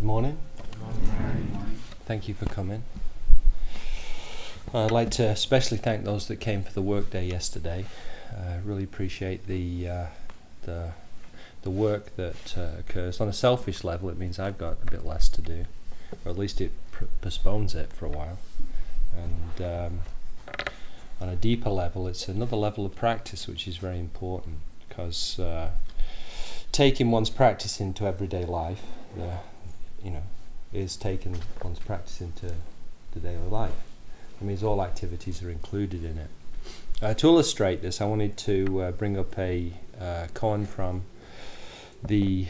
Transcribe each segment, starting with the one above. Good morning. Thank you for coming. I'd like to especially thank those that came for the work day yesterday. I really appreciate the work that occurs. On a selfish level, it means I've got a bit less to do, or at least it postpones it for a while. And on a deeper level, it's another level of practice which is very important, because taking one's practice into everyday life, is taking one's practice into the daily life. That means all activities are included in it. To illustrate this, I wanted to bring up a koan from the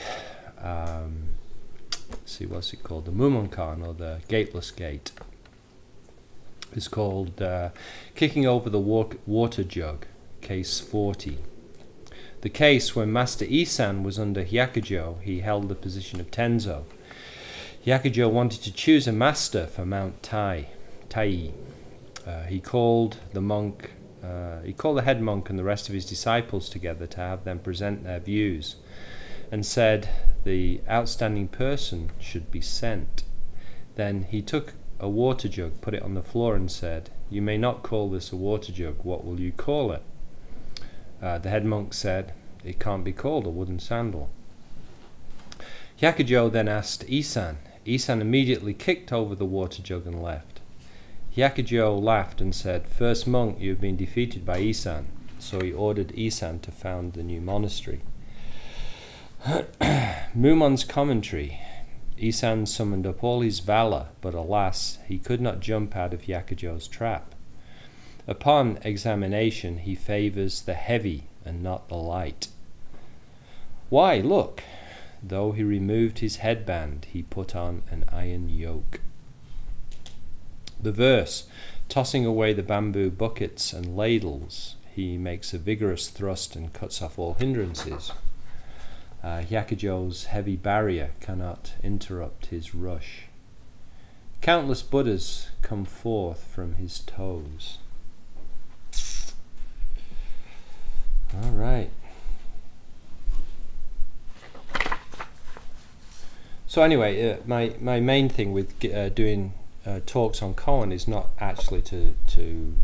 the Mumon Khan, or the Gateless Gate. It's called Kicking Over the Water Jug, Case 40. The case when Master Isan was under Hyakujo, he held the position of Tenzo. Hyakujo wanted to choose a master for Mount Tai. He called the head monk and the rest of his disciples together to have them present their views, and said the outstanding person should be sent. Then he took a water jug, put it on the floor, and said, "You may not call this a water jug. What will you call it?" The head monk said, "It can't be called a wooden sandal." Hyakujo then asked Isan. Isan immediately kicked over the water jug and left. Hyakujo laughed and said, "First monk, you have been defeated by Isan." So he ordered Isan to found the new monastery. Mumon's commentary. Isan summoned up all his valor, but alas, he could not jump out of Hyakujo's trap. Upon examination, he favors the heavy and not the light. Why, look! Though he removed his headband, he put on an iron yoke. The verse, tossing away the bamboo buckets and ladles, he makes a vigorous thrust and cuts off all hindrances. Hyakujo's heavy barrier cannot interrupt his rush. Countless Buddhas come forth from his toes. All right. So anyway, my main thing with doing talks on koan is not actually to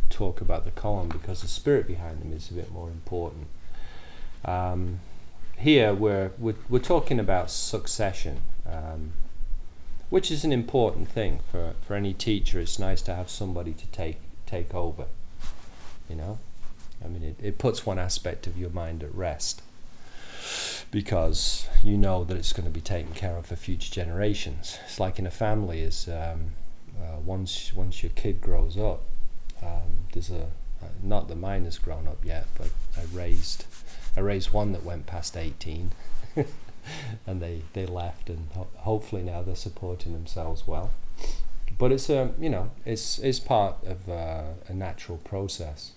talk about the koan, because the spirit behind them is a bit more important. Here we're talking about succession, which is an important thing for any teacher. It's nice to have somebody to take over. It puts one aspect of your mind at rest, because you know that it's going to be taken care of for future generations. It's like in a family, is once your kid grows up, there's a, not that mine has grown up yet, but I raised one that went past 18 and they left, and hopefully now they're supporting themselves well. But it's it's part of a natural process.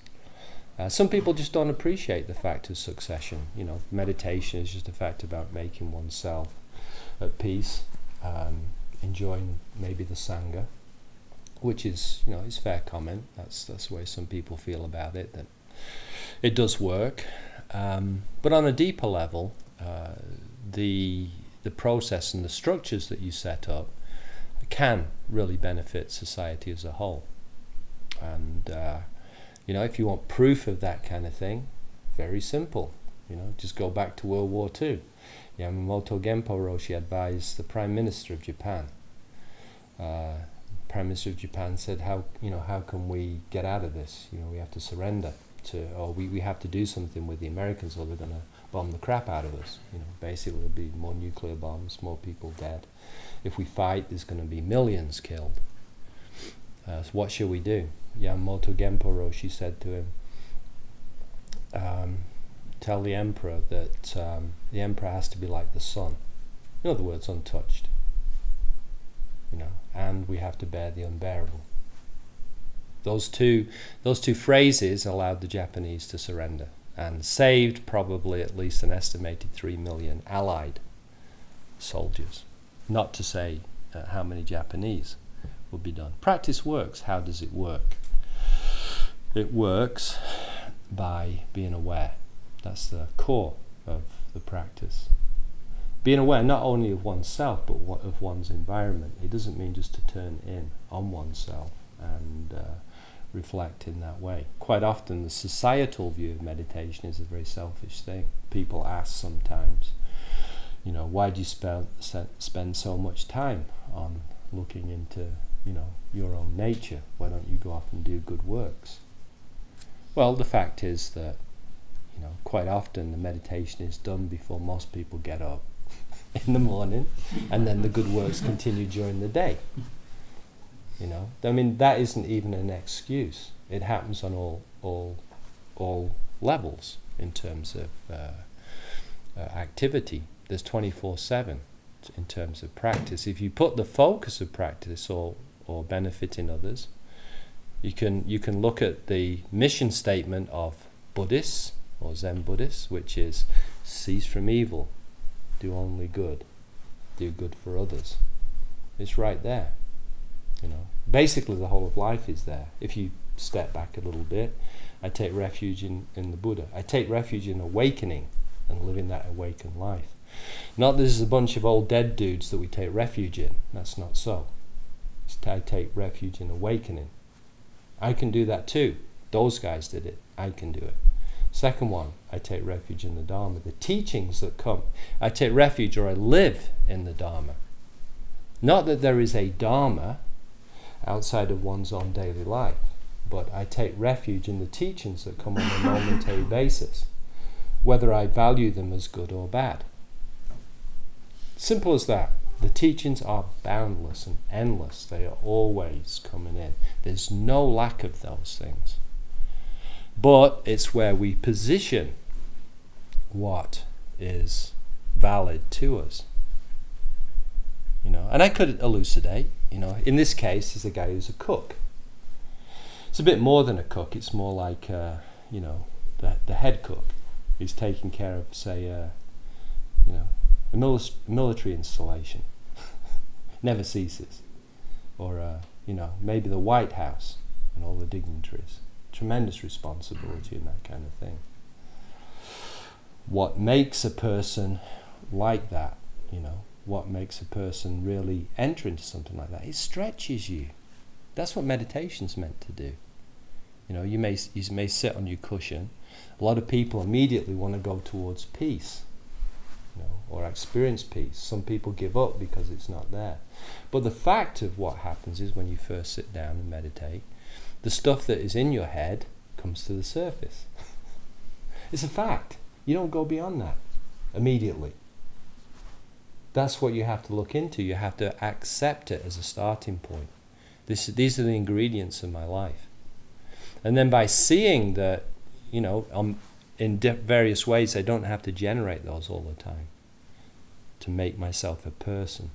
Some people just don't appreciate the fact of succession. Meditation is just a fact about making oneself at peace, enjoying maybe the sangha, which is, it's fair comment. That's the way some people feel about it, that it does work. But on a deeper level, the process and the structures that you set up can really benefit society as a whole. And if you want proof of that kind of thing, very simple. Just go back to World War II. Yamamoto Genpo Roshi advised the Prime Minister of Japan. Prime Minister of Japan said, how can we get out of this? We have to surrender to, or we have to do something with the Americans, or they're going to bomb the crap out of us. Basically there'll be more nuclear bombs, more people dead. If we fight, there's going to be millions killed. So what shall we do? Yamamoto Genpo Roshi said to him, tell the emperor that the emperor has to be like the sun. In other words, untouched. And we have to bear the unbearable. Those two phrases allowed the Japanese to surrender, and saved probably at least an estimated 3 million allied soldiers. Not to say how many Japanese will be done. Practice works. How does it work? It works by being aware. That's the core of the practice. Being aware not only of oneself, but of one's environment. It doesn't mean just to turn in on oneself and reflect in that way. Quite often the societal view of meditation is a very selfish thing. People ask sometimes, you know, why do you spend so much time on looking into, you know, your own nature? Why don't you go off and do good works? Well, the fact is that, you know, quite often the meditation is done before most people get up in the morning, and then the good works continue during the day. You know, I mean, that isn't even an excuse. It happens on all levels in terms of activity. There's 24/7 in terms of practice. If you put the focus of practice or benefiting others, you can look at the mission statement of Buddhists or Zen Buddhists, which is cease from evil, do only good, do good for others. It's right there. You know, basically the whole of life is there. If you step back a little bit, I take refuge in the Buddha. I take refuge in awakening and living that awakened life. Not this is a bunch of old dead dudes that we take refuge in. That's not so. I take refuge in awakening. I can do that too. Those guys did it. I can do it. Second one, I take refuge in the Dharma, the teachings that come. I take refuge, or I live in the Dharma. Not that there is a Dharma outside of one's own daily life, but I take refuge in the teachings that come on a momentary basis, whether I value them as good or bad. Simple as that. The teachings are boundless and endless. They are always coming in. There's no lack of those things. But it's where we position what is valid to us. You know, and I could elucidate, you know, in this case is a guy who's a cook. It's a bit more than a cook. It's more like, you know, the head cook who's taking care of, say, you know, a military installation. Never ceases. Or, you know, maybe the White House and all the dignitaries. Tremendous responsibility and that kind of thing. What makes a person like that, you know, what makes a person really enter into something like that? It stretches you. That's what meditation's meant to do. You know, you may sit on your cushion. A lot of people immediately want to go towards peace, you know, or experience peace. Some people give up because it's not there. But the fact of what happens is when you first sit down and meditate, the stuff that is in your head comes to the surface. It's a fact. You don't go beyond that immediately. That's what you have to look into. You have to accept it as a starting point. These are the ingredients of my life. And then by seeing that, you know, in various ways, I don't have to generate those all the time to make myself a person.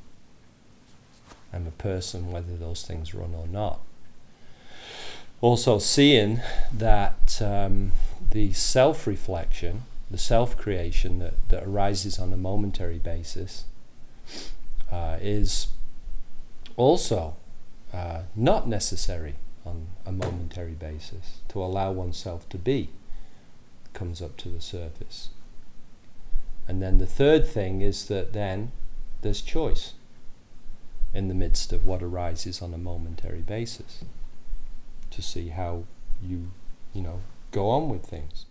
I'm a person whether those things run or not. Also seeing that the self-reflection, the self-creation that arises on a momentary basis is also not necessary on a momentary basis. To allow oneself to be comes up to the surface. And then the third thing is that then there's choice in the midst of what arises on a momentary basis, to see how you know, go on with things.